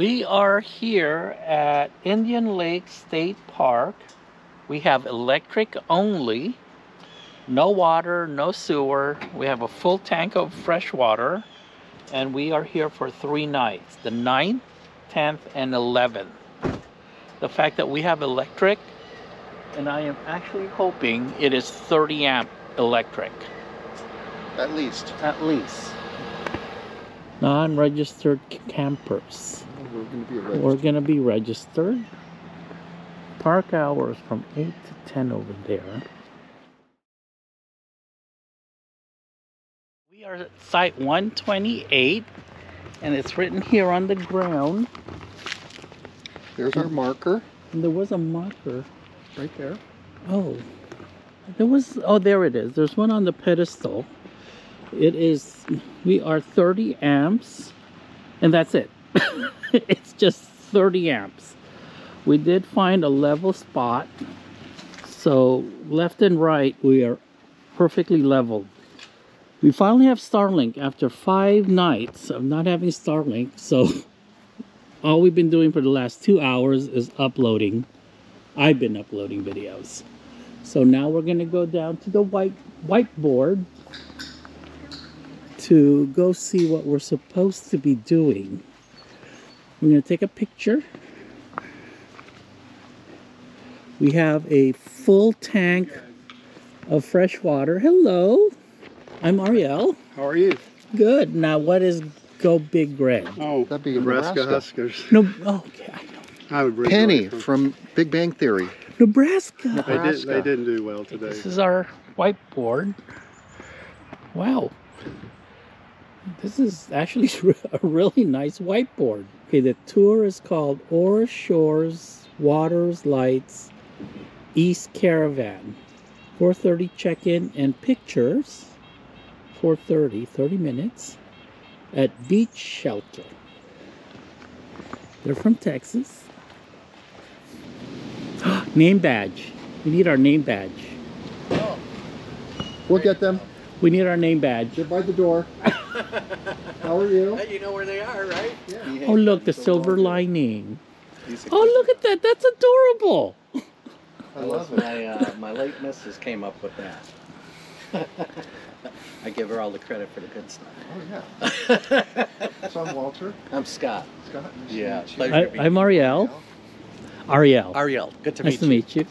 We are here at Indian Lake State Park. We have electric only, no water, no sewer. We have a full tank of fresh water, and we are here for 3 nights, the 9th, 10th, and 11th. The fact that we have electric, and I am actually hoping it is 30 amp electric. At least. At least. Non-registered campers. We're going to be registered. We're going to be registered. Park hours from 8 to 10 over there. We are at site 128, and it's written here on the ground. There's our marker. And there was a marker. Right there. Oh. There was, oh, there it is. There's one on the pedestal. It is, we are 30 amps, and that's it. It's just 30 amps. We did find a level spot, so left and right, we are perfectly leveled. We finally have Starlink after 5 nights of not having Starlink, so all we've been doing for the last 2 hours is uploading. I've been uploading videos. So now we're going to go down to the whiteboard to go see what we're supposed to be doing. We're going to take a picture. We have a full tank of fresh water. Hello, I'm Ariel. How are you? Good. Now, what is Go Big Red? Oh, that'd be Nebraska Huskers. No, oh, okay. I would read Penny from Big Bang Theory. Nebraska. Nebraska. They didn't do well today. This is our whiteboard. Wow. This is actually a really nice whiteboard. Okay, the tour is called Aura Shores, Waters, Lights, East Caravan. 4:30 check-in and pictures. 4:30, 30 minutes. At Beach Shelter. They're from Texas. Name badge. We need our name badge. Oh. We'll get them. We need our name badge. They're by the door. How are you? Hey, you know where they are, right? Yeah. Oh, look, the silver lining. Oh, look at that. That's adorable. I love it. My late missus came up with that. I give her all the credit for the good stuff. Oh, yeah. So I'm Walter. I'm Scott. Scott. Yeah. I'm Ariel. Ariel. Ariel. Good to meet you. Nice to meet you.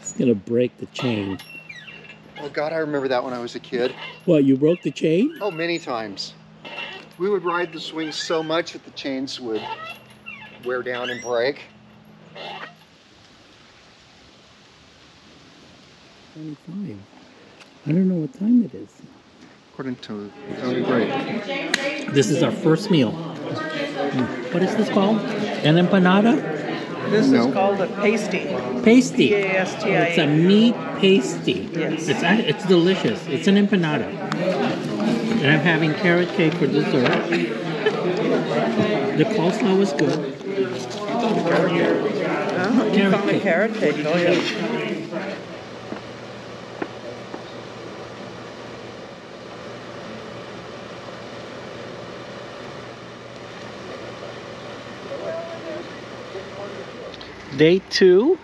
It's going to break the chain. Oh, God, I remember that when I was a kid. What, you broke the chain? Oh, many times. We would ride the swings so much that the chains would wear down and break. I don't know what time it is. According to Tony Gray. This is our first meal. What is this called? An empanada? This is called a pasty. Pasty. P-A-S-T-I-A. It's a meat pasty. Yes. It's delicious. It's an empanada. And I'm having carrot cake for dessert. The coleslaw was good. Oh, you found a carrot cake. Oh, yeah. Day 2,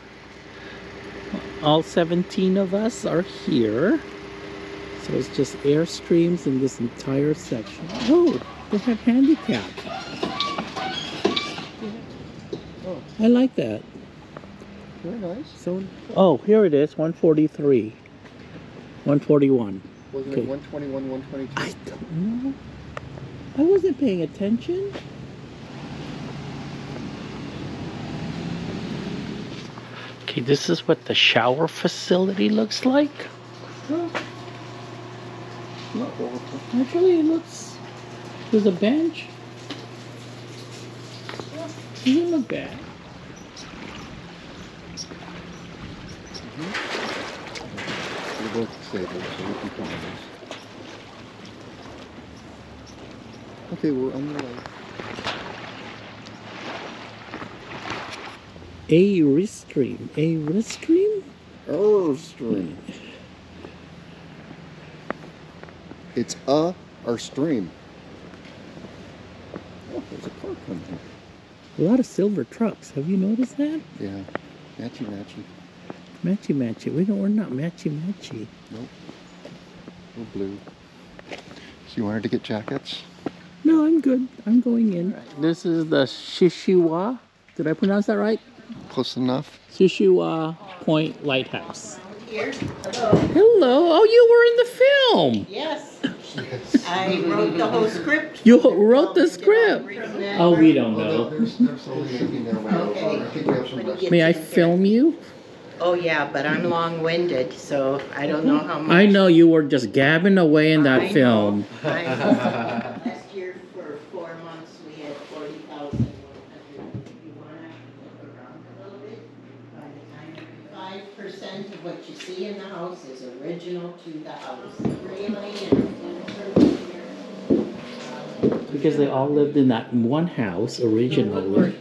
all 17 of us are here, so it's just Airstreams in this entire section. Oh, they have handicap. Oh. I like that. Very nice. So, oh, here it is, 143, 141. Wasn't it 121, 122? I don't know. I wasn't paying attention. Okay, this is what the shower facility looks like. Actually, it looks... There's a bench. It doesn't look bad. They're both disabled, so we can find this. Okay, we're on the way. Airstream. Airstream? Airstream. It's our stream. Oh, there's a car coming here. A lot of silver trucks. Have you noticed that? Yeah. Matchy matchy. Matchy matchy. We're not matchy matchy. Nope. We're blue. So you wanted to get jackets? No, I'm good. I'm going in. Right. This is the Shishiwa. Did I pronounce that right? Close enough. Choix Point Lighthouse. Here. Hello. Hello. Oh, you were in the film. Yes. Yes. I wrote the whole script. You wrote the script? Oh, we don't know. Okay. May I film you? Oh, yeah, but I'm long-winded, so I don't know how much. I know you were just gabbing away in that film. I know. What you see in the house is original to the house. Really? Because they all lived in that one house originally.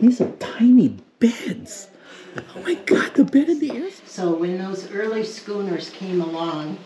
These are tiny beds. Oh my God, the bed in the air. So when those early schooners came along,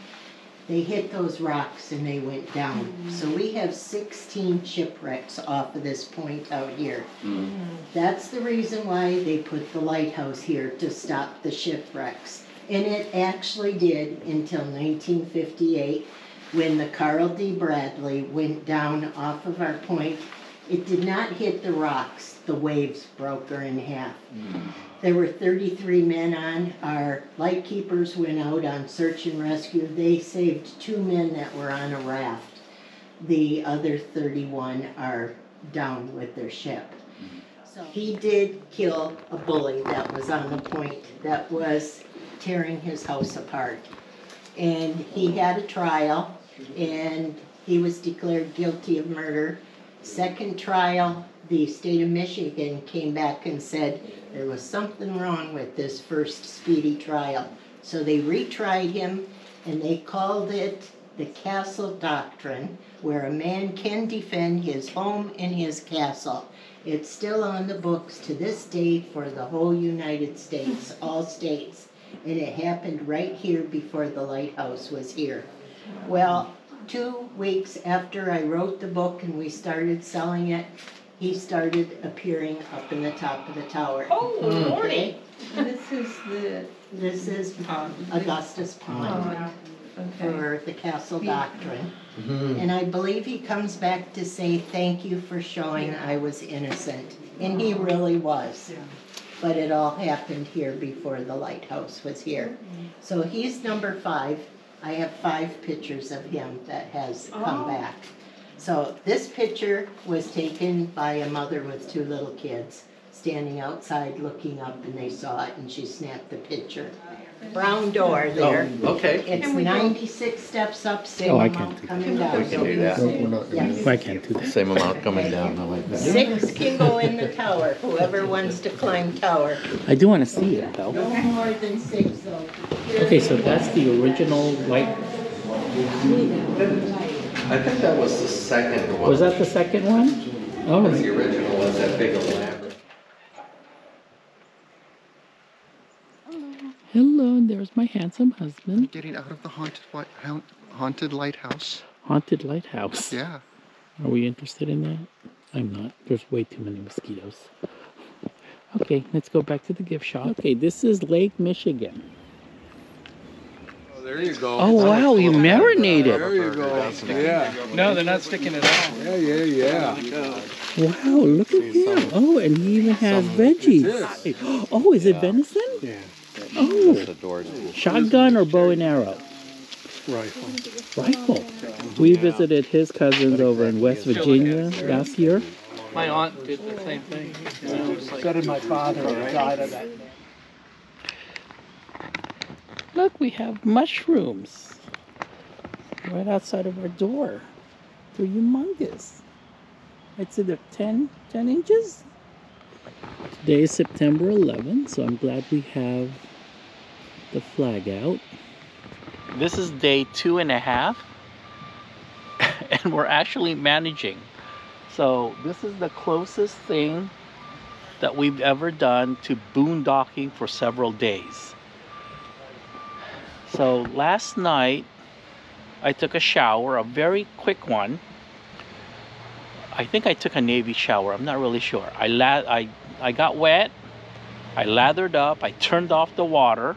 they hit those rocks and they went down. Mm-hmm. So we have 16 shipwrecks off of this point out here. Mm-hmm. That's the reason why they put the lighthouse here, to stop the shipwrecks. And it actually did until 1958, when the Carl D. Bradley went down off of our point. It did not hit the rocks. The waves broke her in half. Mm-hmm. There were 33 men on. Our light keepers went out on search and rescue. They saved 2 men that were on a raft. The other 31 are down with their ship. So he did kill a bully that was on the point, that was tearing his house apart. And he had a trial, and he was declared guilty of murder. Second trial, the state of Michigan came back and said there was something wrong with this first speedy trial. So they retried him, and they called it the Castle Doctrine, where a man can defend his home and his castle. It's still on the books to this day for the whole United States, all states. And it happened right here before the lighthouse was here. Well, 2 weeks after I wrote the book and we started selling it, he started appearing up in the top of the tower. Oh, good morning. Okay. This is the... This is Pond. Augustus Pond. Oh, okay. For the Castle Doctrine. Mm-hmm. And I believe he comes back to say, thank you for showing I was innocent. And he really was. Yeah. But it all happened here before the lighthouse was here. Mm-hmm. So he's number 5. I have 5 pictures of him that has come back. So this picture was taken by a mother with 2 little kids standing outside looking up, and they saw it, and she snapped the picture. Brown door there. Oh, okay. It's 96 steps up, same amount coming down. We can do that. Yes. I can't do that. Same amount coming down. I like that. 6 can go in the tower, whoever wants to climb tower. I do want to see it, though. No more than 6, though. Okay, so that's the original light. I think that was the second one. Was that the second one? Oh. The original was that big of a lamp. Hello, and there's my handsome husband. I'm getting out of the haunted lighthouse. Haunted lighthouse? Yeah. Are we interested in that? I'm not. There's way too many mosquitoes. Okay, let's go back to the gift shop. Okay, this is Lake Michigan. Oh, there you go. Oh, wow, you marinated. There you go. Yeah. No, they're not sticking at all. Yeah. Wow, look at him. Oh, and he even has veggies. Oh, is it venison? Yeah. Oh, shotgun or bow and arrow? Rifle. We visited his cousins over in West Virginia last year. My aunt did the same thing. So did my father. Died of that. Look, we have mushrooms right outside of our door. They're humongous. I'd say they're 10 inches. Today is September 11th, so I'm glad we have the flag out. This is day 2.5, and we're actually managing. So this is the closest thing that we've ever done to boondocking for several days. So last night I took a shower, a very quick one. I think I took a navy shower, I'm not really sure. I got wet, I lathered up, I turned off the water.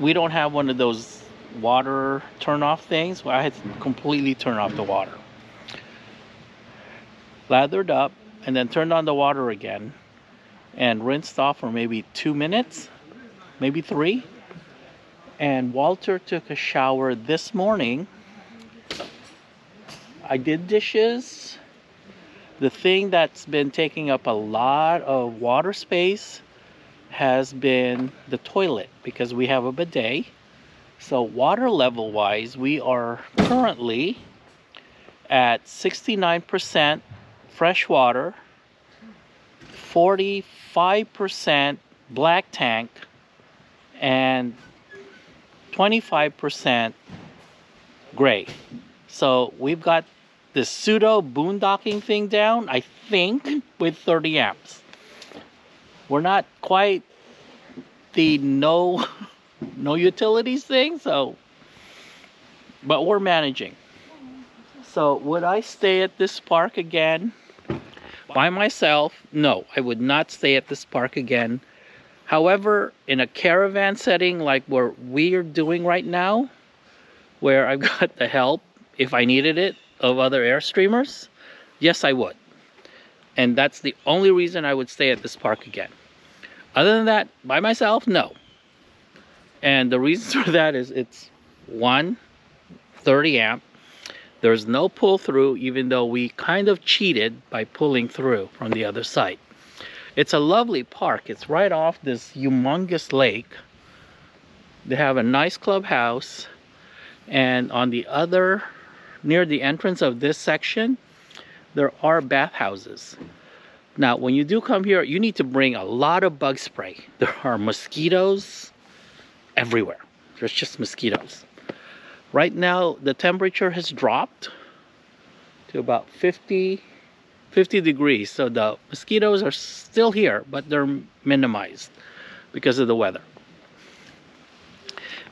We don't have one of those water turn off things. Well, I had to completely turn off the water. Lathered up and then turned on the water again and rinsed off for maybe 2 minutes, maybe 3. And Walter took a shower this morning. I did dishes. The thing that's been taking up a lot of water space has been the toilet, because we have a bidet. So water level wise, we are currently at 69% fresh water, 45% black tank, and 25% gray. So we've got this pseudo boondocking thing down, I think, with 30 amps. We're not quite the no utilities thing, so, but we're managing. So would I stay at this park again by myself? No, I would not stay at this park again. However, in a caravan setting like what we're doing right now, where I've got the help, if I needed it, of other Airstreamers, yes, I would. And that's the only reason I would stay at this park again. Other than that, by myself, no. And the reason for that is it's 130 amp. There's no pull through, even though we kind of cheated by pulling through from the other side. It's a lovely park. It's right off this humongous lake. They have a nice clubhouse. And on the other, near the entrance of this section, there are bathhouses. Now, when you do come here, you need to bring a lot of bug spray. There are mosquitoes everywhere. There's just mosquitoes. Right now, the temperature has dropped to about 50 degrees. So the mosquitoes are still here, but they're minimized because of the weather.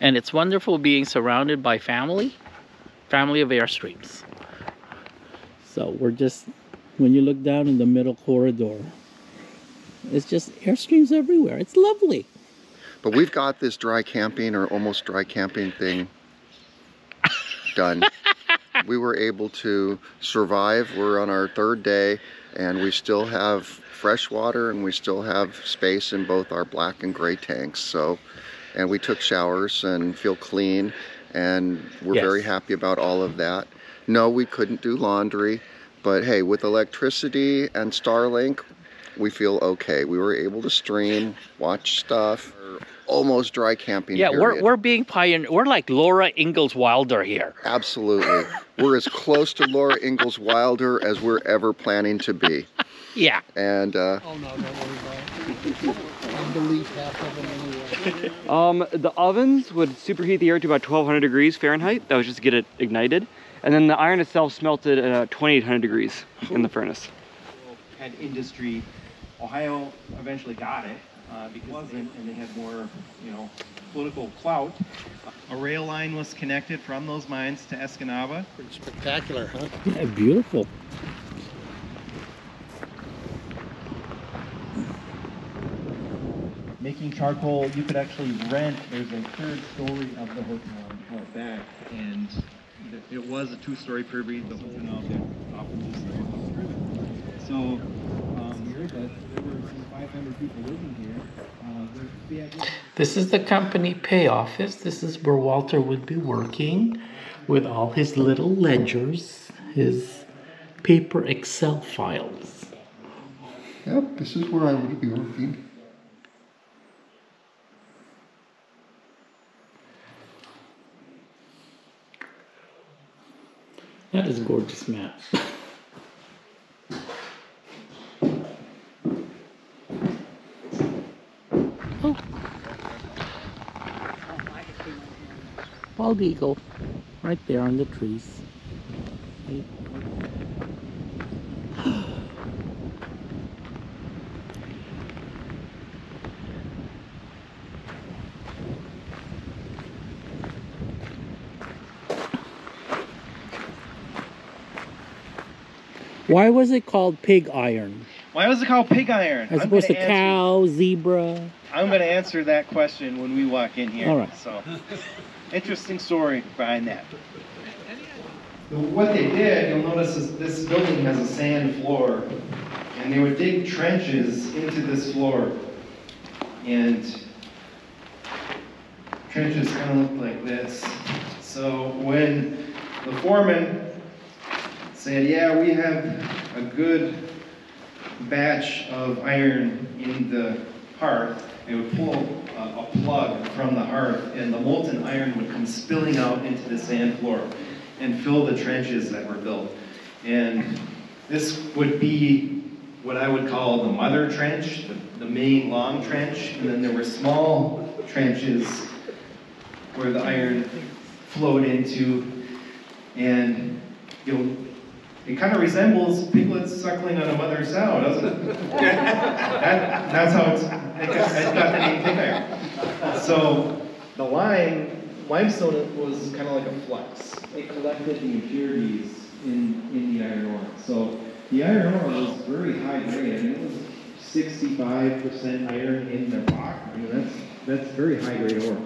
And it's wonderful being surrounded by family of Airstreams. So we're just, when you look down in the middle corridor, it's just Airstreams everywhere. It's lovely. But we've got this dry camping or almost dry camping thing done. We were able to survive. We're on our 3rd day and we still have fresh water and we still have space in both our black and gray tanks. So, and we took showers and feel clean, and we're very happy about all of that. No, we couldn't do laundry, but hey, with electricity and Starlink, we feel okay. We were able to stream, watch stuff. Almost dry camping. Yeah, we're being pioneer. We're like Laura Ingalls Wilder here. Absolutely. We're as close to Laura Ingalls Wilder as we're ever planning to be. Yeah. And oh no, don't worry about it. I believe half of them anyway. The ovens would superheat the air to about 1,200 degrees Fahrenheit. That was just to get it ignited, and then the iron itself smelted at 2,800 degrees in the furnace. Had industry. Ohio eventually got it. Because they had more, you know, political clout. A rail line was connected from those mines to Escanaba. Pretty spectacular, huh? Yeah, beautiful. Making charcoal, you could actually rent. There's a 3rd story of the hotel out back, and it was a 2-story purview. The whole so. This is the company pay office. This is where Walter would be working with all his little ledgers, his paper Excel files. Yep, this is where I would be working. That is a gorgeous map. Bald eagle right there on the trees. Why was it called pig iron? Why was it called pig iron? As opposed to cow, zebra. I'm going to answer that question when we walk in here. All right. So, interesting story behind that. What they did, you'll notice, is this building has a sand floor, and they would dig trenches into this floor, and trenches kind of look like this. So when the foreman said, yeah, we have a good batch of iron in the hearth, they would pull a plug from the hearth, and the molten iron would come spilling out into the sand floor and fill the trenches that were built. And this would be what I would call the mother trench, the main long trench, and then there were small trenches where the iron flowed into, and it kind of resembles piglets suckling on a mother's sow, doesn't it? That's how it got the name pig iron. So the limestone was kind of like a flux. It collected the impurities in the iron ore. So the iron ore was very high grade. I mean, it was 65% iron in the rock. I mean, that's very high grade ore.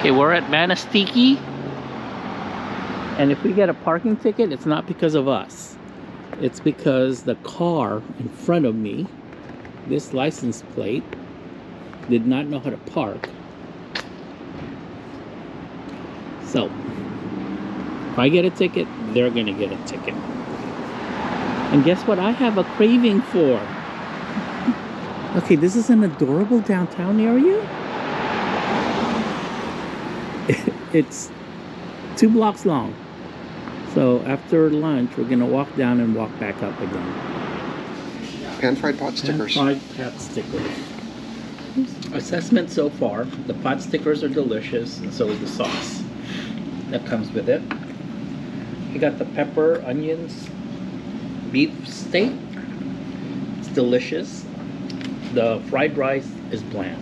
Okay, we're at Manistique, and if we get a parking ticket, it's not because of us. It's because the car in front of me, this license plate, did not know how to park. So, if I get a ticket, they're gonna get a ticket. And guess what I have a craving for? Okay, this is an adorable downtown area. It's 2 blocks long. So after lunch, we're gonna walk down and walk back up again. Pan-fried pot stickers. Pan-fried pot stickers. Assessment so far: the pot stickers are delicious, and so is the sauce that comes with it. You got the pepper, onions, beef steak. It's delicious. The fried rice is bland.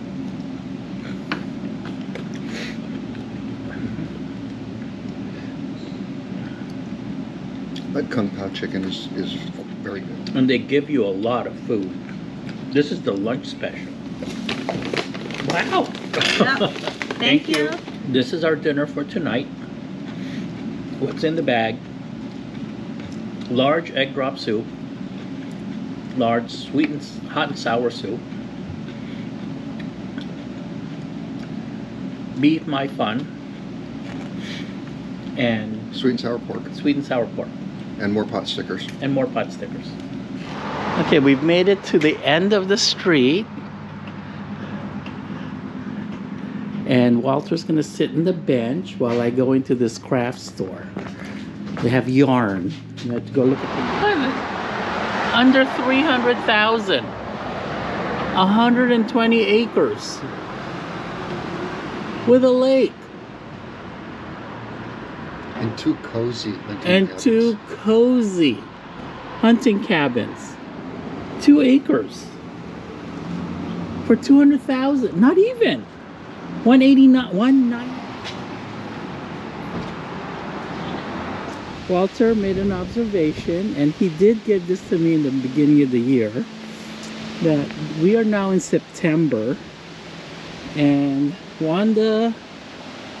That Kung Pao chicken is very good. And they give you a lot of food. This is the lunch special. Wow! Yep. Thank you. This is our dinner for tonight. What's in the bag? Large egg drop soup. Large sweet and hot and sour soup. Beef Mai Fan. And sweet and sour pork. Sweet and sour pork. And more pot stickers. And more pot stickers. Okay, we've made it to the end of the street. And Walter's gonna sit in the bench while I go into this craft store. They have yarn. You have to go look at them. Under 300,000. 120 acres. With a lake. And 2 cozy hunting cabins. 2 acres for 200,000. Not even 189. 190. Walter made an observation, and he did give this to me in the beginning of the year, that we are now in September, and Wanda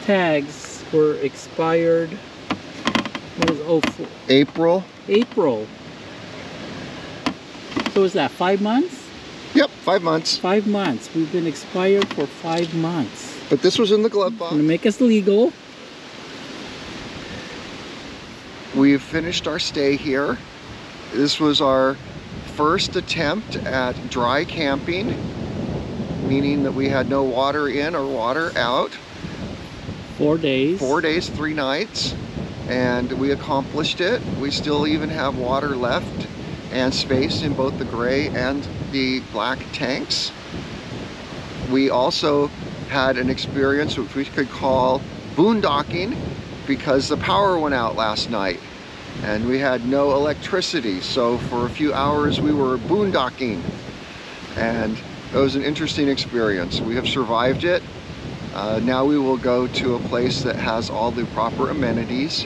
tags were expired. What was it? April. So is that 5 months? Yep, 5 months. 5 months. We've been expired for 5 months. But this was in the glove box. Gonna make us legal. We've finished our stay here. This was our first attempt at dry camping, meaning that we had no water in or water out. 4 days. 4 days, 3 nights. And we accomplished it. We still even have water left and space in both the gray and the black tanks. We also had an experience which we could call boondocking, because the power went out last night and we had no electricity. So for a few hours we were boondocking, and It was an interesting experience. We have survived it. Now we will go to a place that has all the proper amenities.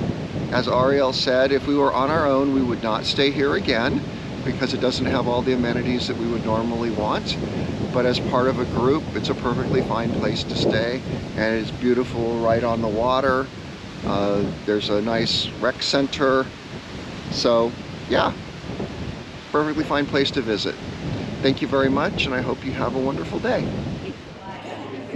As Ariel said, if we were on our own, we would not stay here again because it doesn't have all the amenities that we would normally want. But as part of a group, it's a perfectly fine place to stay, and it's beautiful right on the water. There's a nice rec center. So yeah, perfectly fine place to visit. Thank you very much, and I hope you have a wonderful day.